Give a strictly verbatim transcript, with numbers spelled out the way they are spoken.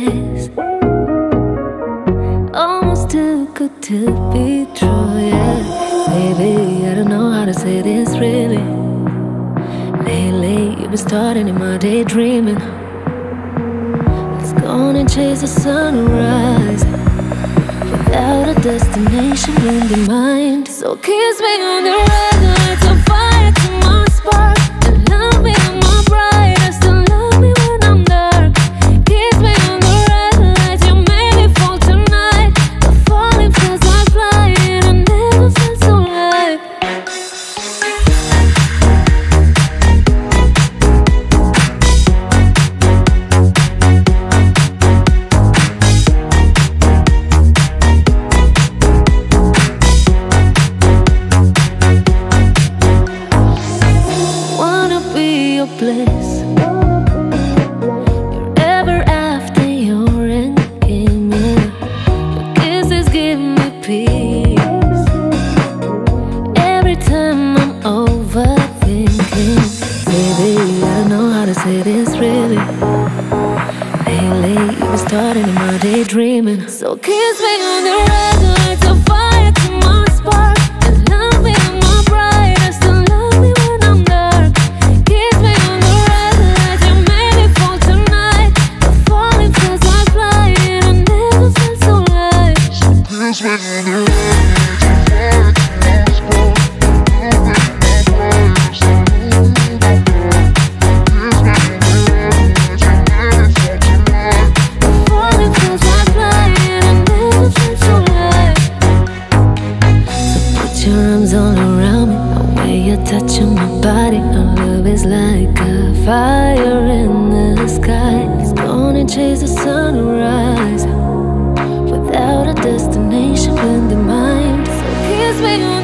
bliss. Almost too good to be true, yeah. Baby, I don't know how to say this really. Lately, you've been starting in my daydreaming. Let's go and chase the sunrise without a destination in the mind. So kiss me on the red lights on fire to my spark, and love me on my bride. So kiss me on the red lights of fire to my spark, and love me on my bride. I still love me when I'm dark. Kiss me on the red lights, you made it fall tonight. The falling feels like flying, I never felt so light. So kiss me on the red lights of fire. Touching my body, our love is like a fire in the sky. It's gonna chase the sunrise without a destination in the mind. So kiss me on